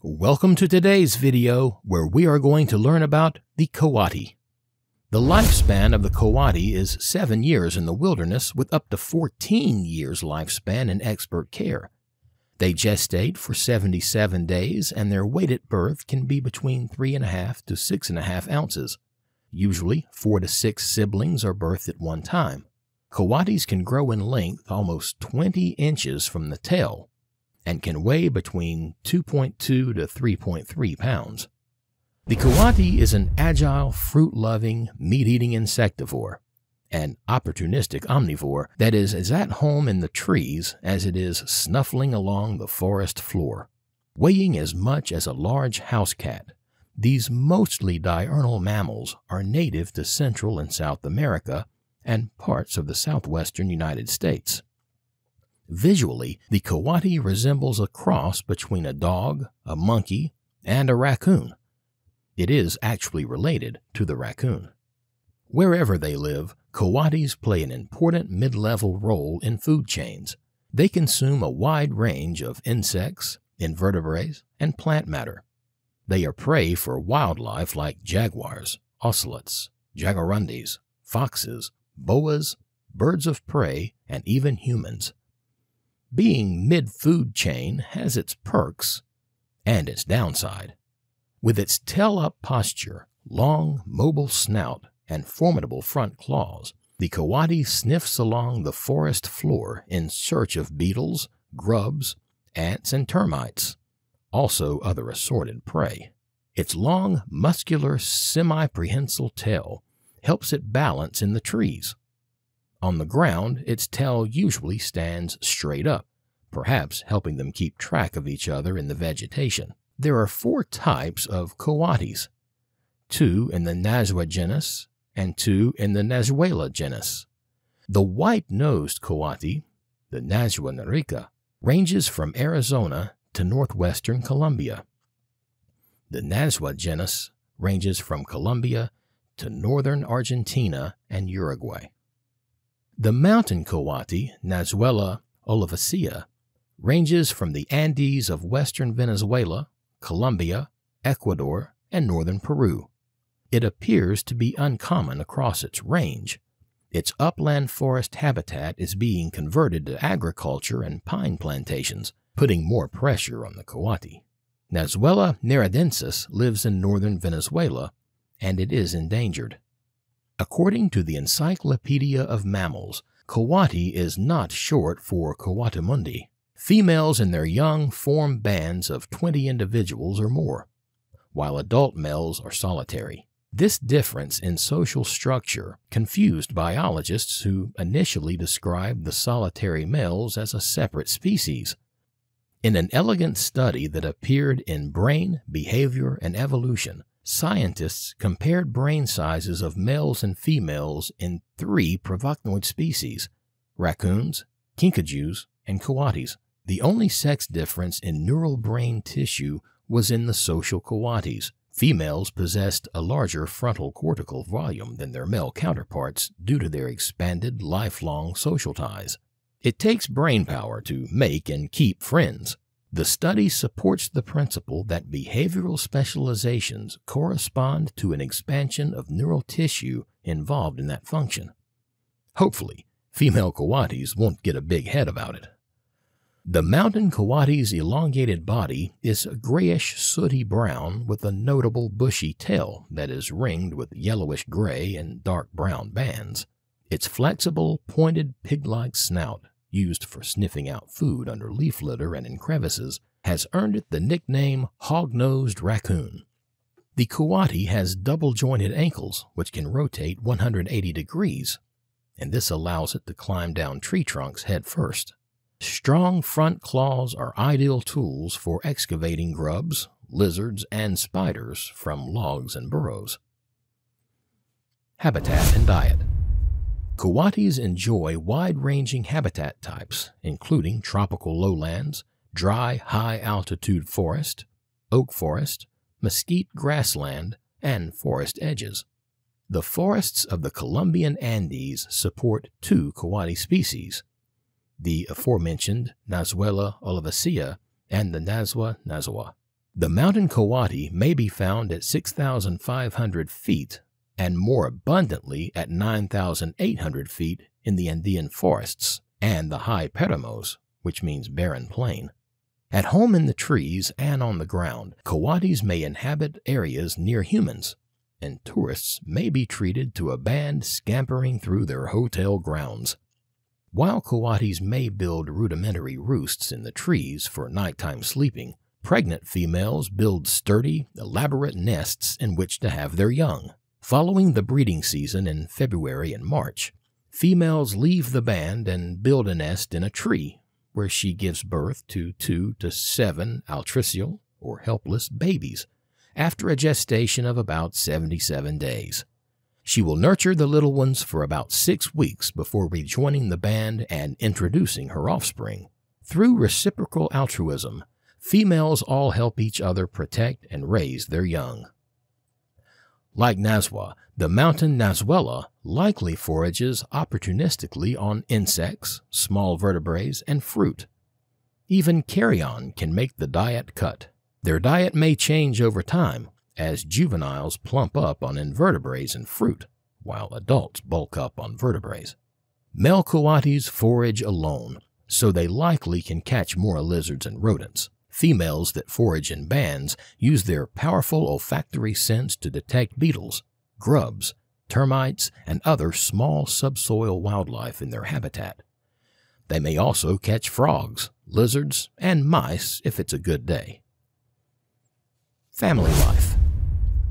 Welcome to today's video, where we are going to learn about the coati. The lifespan of the coati is 7 years in the wilderness, with up to 14 years lifespan in expert care. They gestate for 77 days, and their weight at birth can be between 3.5 to 6.5 ounces. Usually, 4 to 6 siblings are birthed at one time. Coatis can grow in length almost 20 inches from the tail, and can weigh between 2.2 to 3.3 pounds. The coati is an agile, fruit-loving, meat-eating insectivore, an opportunistic omnivore that is as at home in the trees as it is snuffling along the forest floor. Weighing as much as a large house cat, these mostly diurnal mammals are native to Central and South America and parts of the southwestern United States. Visually, the coati resembles a cross between a dog, a monkey, and a raccoon. It is actually related to the raccoon. Wherever they live, coatis play an important mid-level role in food chains. They consume a wide range of insects, invertebrates, and plant matter. They are prey for wildlife like jaguars, ocelots, jaguarundis, foxes, boas, birds of prey, and even humans. Being mid-food chain has its perks and its downside. With its tail-up posture, long, mobile snout, and formidable front claws, the coati sniffs along the forest floor in search of beetles, grubs, ants, and termites, also other assorted prey. Its long, muscular, semi-prehensile tail helps it balance in the trees. On the ground, its tail usually stands straight up, perhaps helping them keep track of each other in the vegetation. There are 4 types of coatis, 2 in the Nasua genus and 2 in the Nasuella genus. The white-nosed coati, the Nasua narica, ranges from Arizona to northwestern Colombia. The Nasua genus ranges from Colombia to northern Argentina and Uruguay. The mountain coati, Nasuella olivacea, ranges from the Andes of western Venezuela, Colombia, Ecuador, and northern Peru. It appears to be uncommon across its range. Its upland forest habitat is being converted to agriculture and pine plantations, putting more pressure on the coati. Nasuella naradensis lives in northern Venezuela, and it is endangered. According to the Encyclopedia of Mammals, coati is not short for coatimundi. Females and their young form bands of 20 individuals or more, while adult males are solitary. This difference in social structure confused biologists who initially described the solitary males as a separate species. In an elegant study that appeared in Brain, Behavior, and Evolution, scientists compared brain sizes of males and females in 3 procyonid species, raccoons, kinkajous, and coatis. The only sex difference in neural brain tissue was in the social coatis. Females possessed a larger frontal cortical volume than their male counterparts due to their expanded, lifelong social ties. It takes brain power to make and keep friends. The study supports the principle that behavioral specializations correspond to an expansion of neural tissue involved in that function. Hopefully, female coatis won't get a big head about it. The mountain coati's elongated body is a grayish sooty brown with a notable bushy tail that is ringed with yellowish gray and dark brown bands. Its flexible, pointed, pig-like snout, used for sniffing out food under leaf litter and in crevices, has earned it the nickname hog-nosed raccoon. The coati has double-jointed ankles, which can rotate 180 degrees, and this allows it to climb down tree trunks head first. Strong front claws are ideal tools for excavating grubs, lizards, and spiders from logs and burrows. Habitat and diet. Coatis enjoy wide-ranging habitat types, including tropical lowlands, dry, high-altitude forest, oak forest, mesquite grassland, and forest edges. The forests of the Colombian Andes support 2 coati species, the aforementioned Nasuella olivacea and the Nasua. The mountain coati may be found at 6,500 feet and more abundantly at 9,800 feet in the Andean forests and the high páramos, which means barren plain. At home in the trees and on the ground, coatis may inhabit areas near humans, and tourists may be treated to a band scampering through their hotel grounds. While coatis may build rudimentary roosts in the trees for nighttime sleeping, pregnant females build sturdy, elaborate nests in which to have their young. Following the breeding season in February and March, females leave the band and build a nest in a tree, where she gives birth to 2 to 7 altricial, or helpless, babies after a gestation of about 77 days. She will nurture the little ones for about 6 weeks before rejoining the band and introducing her offspring. Through reciprocal altruism, females all help each other protect and raise their young. Like Nasua, the mountain Nasuella likely forages opportunistically on insects, small vertebrates, and fruit. Even carrion can make the diet cut. Their diet may change over time, as juveniles plump up on invertebrates and fruit, while adults bulk up on vertebrates. Male coatis forage alone, so they likely can catch more lizards and rodents. Females that forage in bands use their powerful olfactory sense to detect beetles, grubs, termites, and other small subsoil wildlife in their habitat. They may also catch frogs, lizards, and mice if it's a good day. Family life.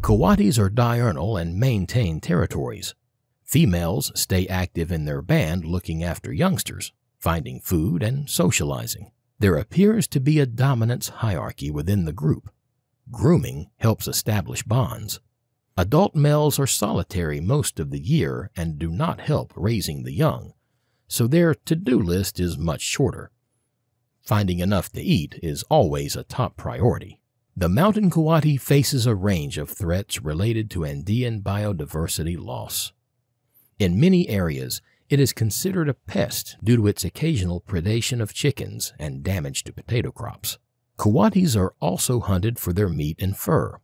Coatis are diurnal and maintain territories. Females stay active in their band looking after youngsters, finding food, and socializing. There appears to be a dominance hierarchy within the group. Grooming helps establish bonds. Adult males are solitary most of the year and do not help raising the young, so their to-do list is much shorter. Finding enough to eat is always a top priority. The mountain coati faces a range of threats related to Andean biodiversity loss. In many areas, it is considered a pest due to its occasional predation of chickens and damage to potato crops. Coatis are also hunted for their meat and fur.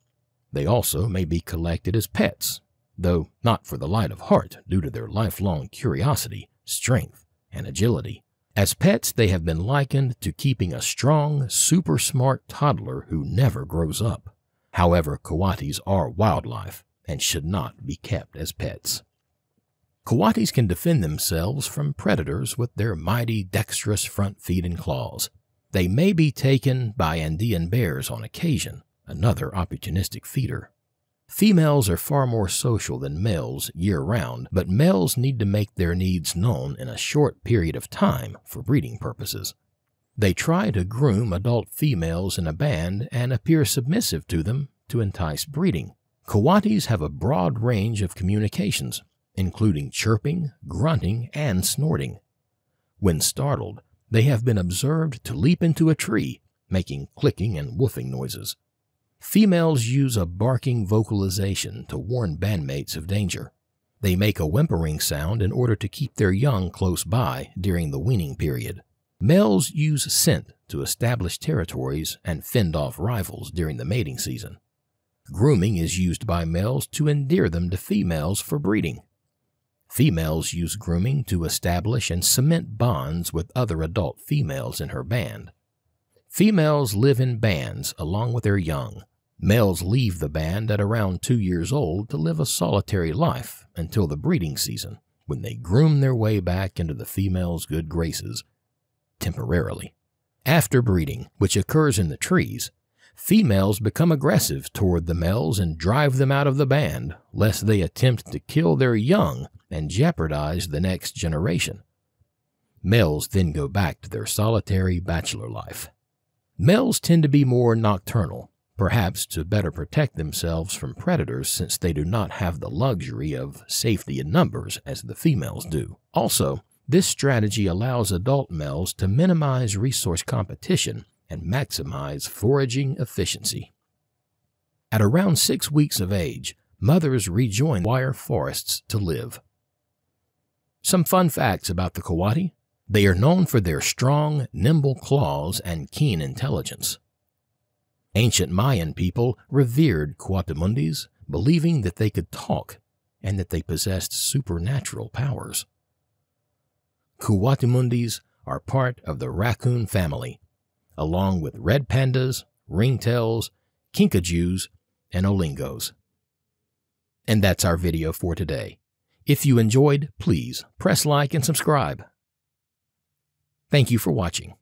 They also may be collected as pets, though not for the light of heart due to their lifelong curiosity, strength, and agility. As pets, they have been likened to keeping a strong, super smart toddler who never grows up. However, coatis are wildlife and should not be kept as pets. Coatis can defend themselves from predators with their mighty, dexterous front feet and claws. They may be taken by Andean bears on occasion, another opportunistic feeder. Females are far more social than males year-round, but males need to make their needs known in a short period of time for breeding purposes. They try to groom adult females in a band and appear submissive to them to entice breeding. Coatis have a broad range of communications, including chirping, grunting, and snorting. When startled, they have been observed to leap into a tree, making clicking and woofing noises. Females use a barking vocalization to warn bandmates of danger. They make a whimpering sound in order to keep their young close by during the weaning period. Males use scent to establish territories and fend off rivals during the mating season. Grooming is used by males to endear them to females for breeding. Females use grooming to establish and cement bonds with other adult females in her band. Females live in bands along with their young. Males leave the band at around 2 years old to live a solitary life until the breeding season, when they groom their way back into the female's good graces, temporarily. After breeding, which occurs in the trees, females become aggressive toward the males and drive them out of the band, lest they attempt to kill their young and jeopardize the next generation. Males then go back to their solitary bachelor life. Males tend to be more nocturnal, perhaps to better protect themselves from predators since they do not have the luxury of safety in numbers as the females do. Also, this strategy allows adult males to minimize resource competition and maximize foraging efficiency. At around 6 weeks of age, mothers rejoin wire forests to live. Some fun facts about the coati. They are known for their strong, nimble claws and keen intelligence. Ancient Mayan people revered Coatimundis, believing that they could talk and that they possessed supernatural powers. Coatimundis are part of the raccoon family, along with red pandas, ringtails, kinkajous, and olingos. And that's our video for today. If you enjoyed, please press like and subscribe. Thank you for watching.